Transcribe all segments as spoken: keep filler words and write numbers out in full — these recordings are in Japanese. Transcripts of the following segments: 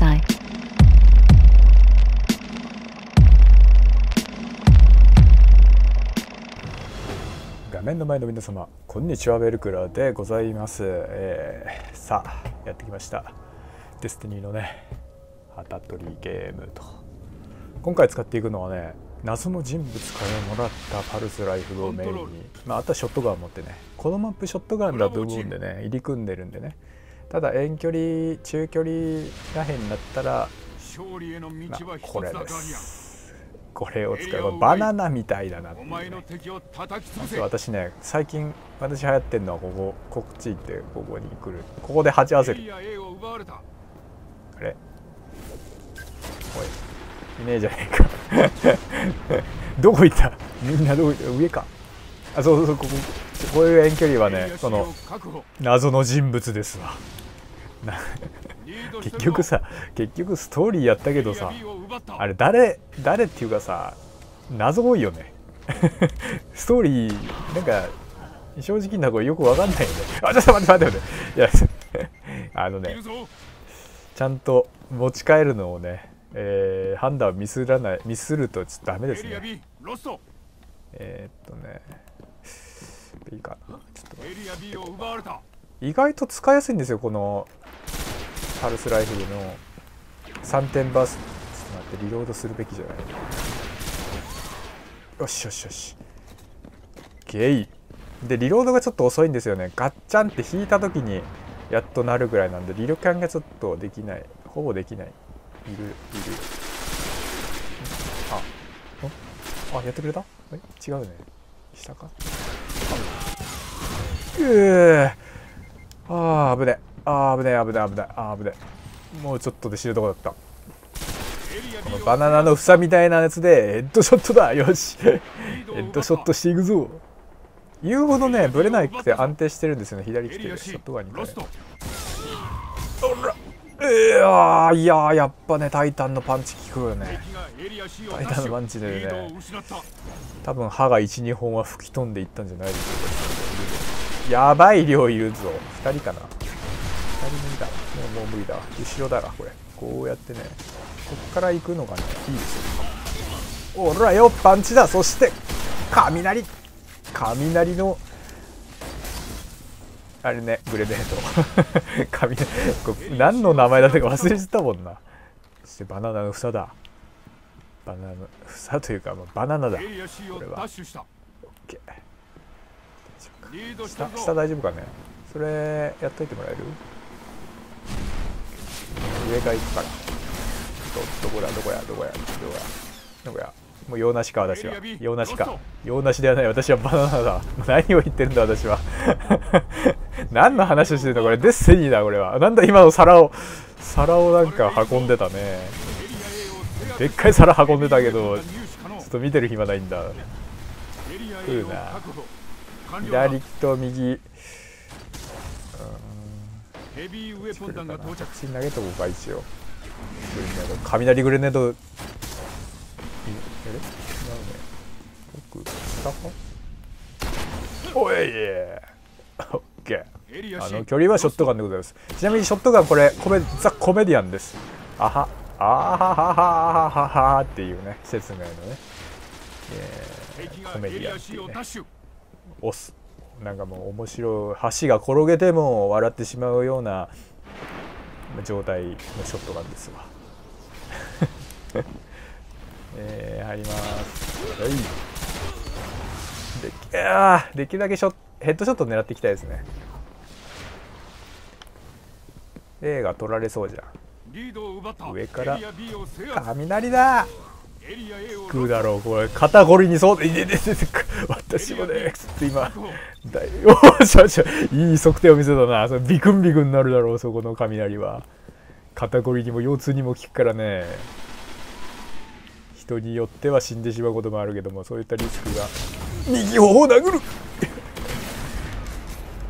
さい。画面の前の皆様、こんにちは。ウェルクラでございます、えー、さあやってきましたデスティニーのね旗取りゲームと。今回使っていくのはね、謎の人物からもらったパルスライフルをメインに、まあ、あとはショットガン持ってね、このマップショットガンが部分でね入り組んでるんでね、ただ遠距離中距離らへんになったら、まあ、これです。これを使えばバナナみたいだなっていうね。私ね、最近私流行ってるのはここ、こっち行ってここに来る、ここで鉢合わせる。あれおい、いねえじゃねえかどこ行った、みんなどこ行った、上か。あ、そうそうそう、こここういう遠距離はね、その謎の人物ですわ結局さ、結局ストーリーやったけどさ、あれ誰誰っていうかさ、謎多いよねストーリーなんか正直なところよくわかんないよねあ、ちょっと待って待って待っていやあのね、ちゃんと持ち帰るのをね、えー、判断をミスらないミスるとちょっとダメですね。えー、っとねいいかな、ちょっと待って、意外と使いやすいんですよ、このパルスライフルのさんてんバース。ちょっと待って、リロードするべきじゃない。よしよしよし、ゲイでリロードがちょっと遅いんですよね。ガッチャンって引いた時にやっとなるぐらいなんで、リロキャンがちょっとできない、ほぼできない。いるいる、ああやってくれた、違うね、下か。うー、あー危ねえ、あー危ねえ危ねえ危ねえ、あー危ねえ、もうちょっとで死ぬとこだった。このバナナの房みたいなやつでヘッドショットだ、よしヘッドショットしていくぞ。言うほどねブレなくて安定してるんですよね。左来てるショットガンに、ね、おら、いやーいやー、やっぱねタイタンのパンチ効くよね。タイタンのパンチでね、多分歯がいちにほんは吹き飛んでいったんじゃないでしょうか。やばい量いるぞ、ふたりかな、無理だ、もう無理だ、後ろだなこれ。こうやってね、こっから行くのがねいいですよ。おらよ、パンチだ。そして雷、雷のあれね、グレネード雷これ何の名前だったか忘れてたもんな。そしてバナナの房だ、バナナの房というか、まあ、バナナだこれは。 OK、 下, 下大丈夫かね、それやっといてもらえる。上が行くから、どこだどこやどこやどこやどこや、もう用なしか、私は用なしか、用なしではない、私はバナナだ。何を言ってるんだ私は何の話をしてるのこれ、デッセニーだこれは。なんだ今の皿を、皿をなんか運んでたね、でっかい皿運んでたけど、ちょっと見てる暇ないんだ。来るな、左と右、ヘビーウェポン弾が到着。投げとこうか一応。雷グレネード。え、え、なので、下か。おいえ。オッケー。あの距離はショットガンでございます。ちなみにショットガンこれコメザコメディアンです。あはあははははははっていうね説明のね。えー、コメディアンっていうね。押す。なんかもう面白い、橋が転げても笑ってしまうような状態のショットガンですわえー、入ります。はい、で、あー、できるだけショヘッドショット狙っていきたいですね。 A が取られそうじゃん。上から雷だ、食うだろうこれ、肩こりにそうで、いででで私もねちょっと今だい、おしゃしゃいい測定を見せたな。それビクンビクンになるだろう、そこの雷は。肩こりにも腰痛にも効くからね、人によっては死んでしまうこともあるけども、そういったリスクが。右頬を殴る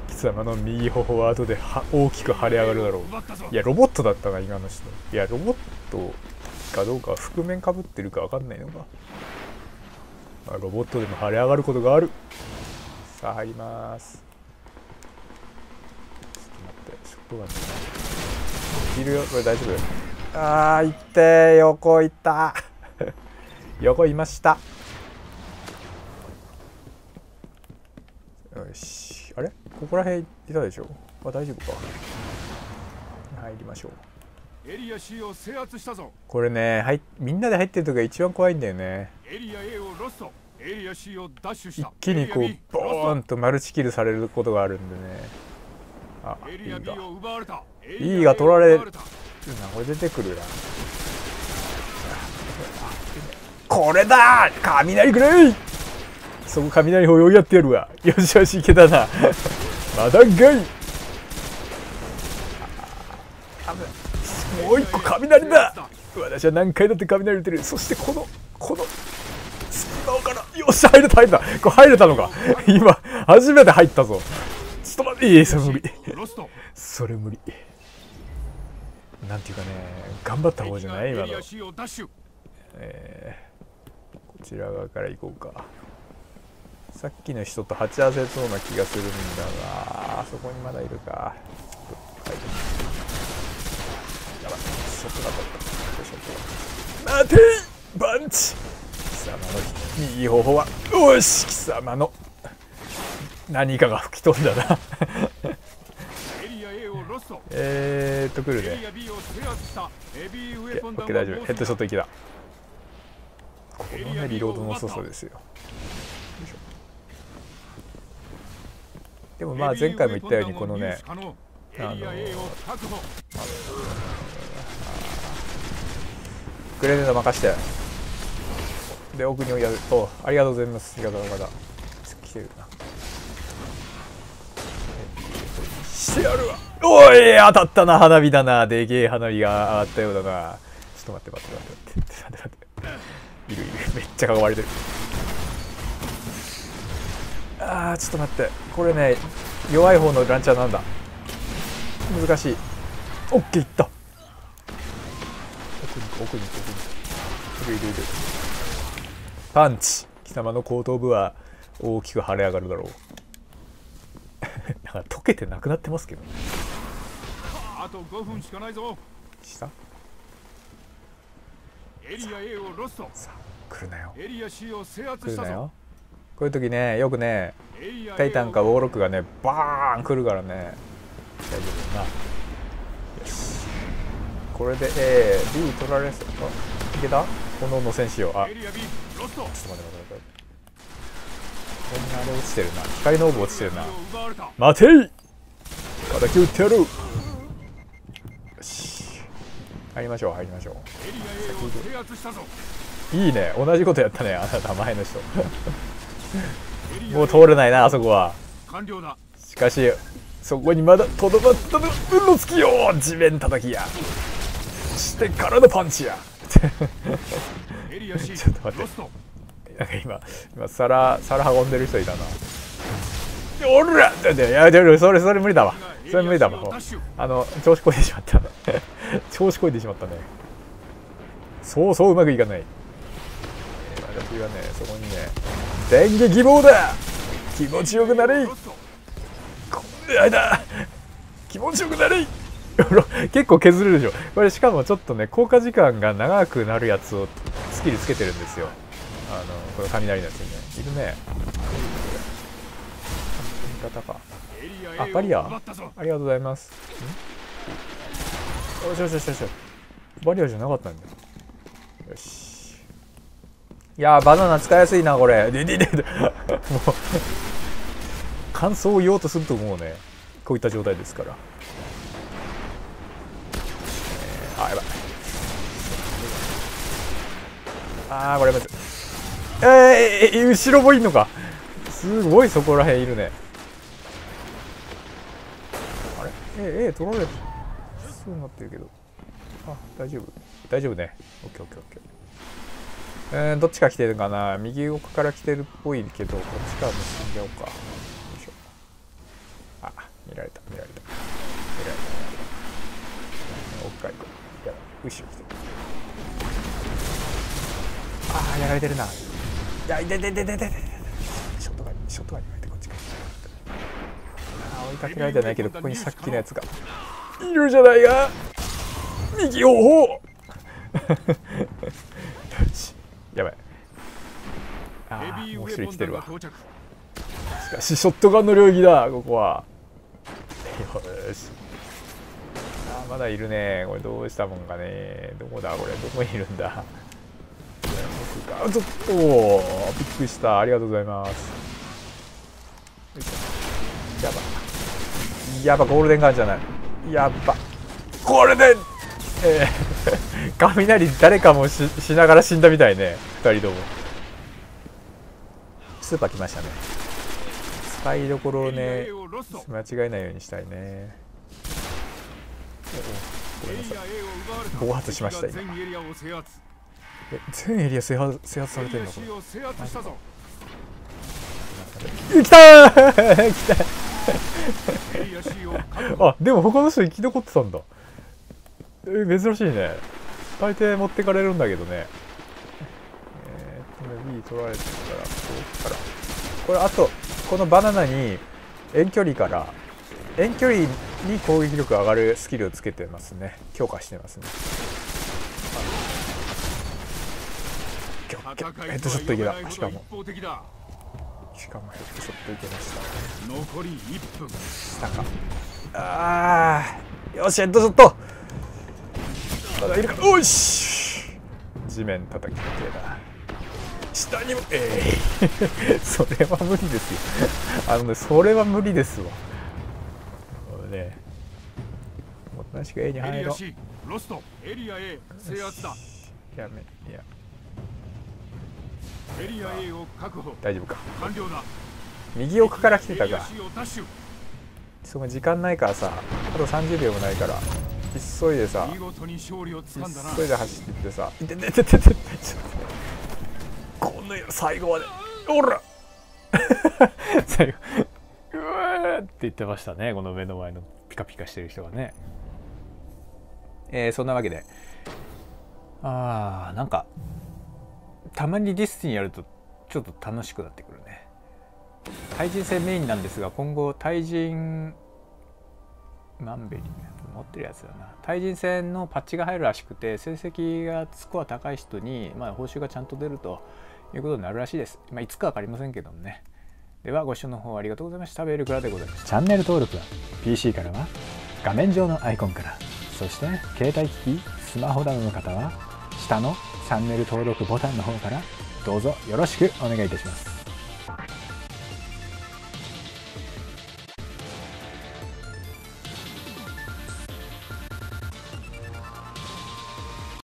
貴様の右頬は後では大きく腫れ上がるだろう。いやロボットだったな今の人。いやロボットかどうか、覆面かぶってるかわかんないのか、まあ、ロボットでも腫れ上がることがある。さあ入ります。ちょっと待って、ショットガンいるよこれ、大丈夫。ああ、行って、横行った。横いました。よし。あれここら辺いたでしょう。あ、大丈夫か。入りましょう。エリア C を制圧したぞ。これね、はい、みんなで入ってる時が一番怖いんだよね。エリア A をロスト。エリア C をダッシュした。一気にこう、ボーンとマルチキルされることがあるんでね。あ、いいんだ。 E が取られるな、これ出てくるな。これだー、雷くれい。そこ雷を追いやってやるわ。よしよし、いけたな。まだんかい。もう一個雷だ。私は何回だって雷打てる。そしてこのこの隙間からよし、入れた入れた。これ入れたのか。今初めて入ったぞ。ちょっと待って、いや、それ無理。それ無理。なんていうかね、頑張った方じゃない今の。えー、こちら側から行こうか。さっきの人と鉢合わせそうな気がするんだが、あそこにまだいるか。はい、やばい、そこだった。待てー、バンチ。貴様のいい方法は、よし、貴様の。何かが吹き飛んだな。えーっと来るね。オッケー、大丈夫。ヘッドショット行きだ。このねリロードの遅さですよ。でもまあ前回も言ったようにこのねあのー、グレネード任してで奥に追いやると、ありがとうございます。味方の方来てるな。してやるわ。おい、当たったな。花火だな。でけえ花火が上がったようだな。ちょっと待って待って待って待って待って。いるいる、めっちゃ囲われてる。ああ、ちょっと待って。これね、弱い方のランチャーなんだ。難しい。オッケーいった。奥に行く、奥に行く、奥に行く。いるいるいる。パンチ。貴様の後頭部は大きく腫れ上がるだろう。なんか溶けてなくなってますけどね。あとごふんしかないぞ。下エリア A をロスト。さあ来るなよ。エリア C を制圧したぞ。来るなよ。こういう時ね、よくねタイタンかウォーロックがねバーン来るからね、大丈夫だな。よし、これで A、B 取られそうか。いけた？炎の戦士よ。あ、ちょっと待って待って待って。こんなあれ落ちてるな。光のオーブ落ちてるな。待てい、敵を撃ってやる。よし、入りましょう入りましょう。いいね、同じことやったね、あなた前の人。もう通れないなあそこは。しかしそこにまだとどまった分の突きよ、地面叩きや、そして体パンチや。ちょっと待って、なんか今、今皿、皿運んでる人いたな。おら、だって、いや、それ、それ無理だわ。それ無理だわ。あの、調子こいでしまった。調子こいでしまったね。そうそう、うまくいかない。私はね、そこにね、電撃棒だ。気持ちよくなれい。この間、気持ちよくなれい。結構削れるでしょ。これしかもちょっとね、効果時間が長くなるやつをスキルつけてるんですよ。あのこの雷のやつにね、いるね。味方か。あ、バリア。ありがとうございます。ん？よしよしよしよし。バリアじゃなかったんだよ。よし。いやー、バナナ使いやすいな、これ。でででで。もう感想を言おうとするともうね、こういった状態ですから。えー、あ、やばい。あー、これやばい。えー、後ろもいるのか。すごい、そこらへんいるね。あれ、えー、えー、取られそうになってるけど。あ、大丈夫大丈夫ね。オッケーオッケーオッケー。うん、どっちか来てるかな。右奥から来てるっぽいけど、こっちから結んじゃおうか。よいしょ。あ、見られた見られた見られた。奥から行こう。やばい、後ろ来てる。ああ、やられてるな。いでででででで、ショットガンショットガンに入ってこっちか。ああ、追いかけられてないけど、ここにさっきのやつがいるじゃないか。にぎおおやばい。ああ、もう一人来てるわ。しかしショットガンの領域だここは。よし、あ、まだいるね。これどうしたもんかね。どこだこれ、どこにいるんだ。ちょっとびっくりした。ありがとうございます。やばやば、ゴールデンガンじゃない、やばゴールデン、えー、雷誰かも し, しながら死んだみたいね。ふたりともスーパー来ましたね。使いどころをね、間違えないようにしたいね。ごめんなさい、暴発しました今。え、全エリア制圧、制圧されてるのこれ。来たー来たあ、でも他の人生き残ってたんだ。え、珍しいね。大抵持ってかれるんだけどね。えーっとね、B 取られてるから、ここから。これ、あと、このバナナに遠距離から、遠距離に攻撃力上がるスキルをつけてますね。強化してますね。ヘッドショットいけた。しかもしかもヘッドショットいけました。残りいっぷん下か。あー、よし、ヘッドショットまだいるか。おいし、地面叩きかけだ。下にもええー、それは無理ですよあのね、それは無理ですわ。もうね、もっとなしく A に入ろう。やめ、いや大丈夫か。右奥から来てたか。その時間ないからさ、あとさんじゅうびょうもないから急いでさ、急いで走ってってさ、いててててて、この最後までおら最後うわって言ってましたね、この目の前のピカピカしてる人がね。えー、そんなわけで、あー、なんかたまにディスティンやるとちょっと楽しくなってくるね。対人戦メインなんですが、今後対人マンベリー持ってるやつだな。対人戦のパッチが入るらしくて、成績がスコア高い人に、まあ、報酬がちゃんと出るということになるらしいです。まあ、いつか分かりませんけどもね。ではご視聴の方ありがとうございました。ベルクラでございます。チャンネル登録は ピーシー からは画面上のアイコンから、そして携帯機器スマホなどの方は下のチャンネル登録ボタンの方からどうぞよろしくお願いいたします。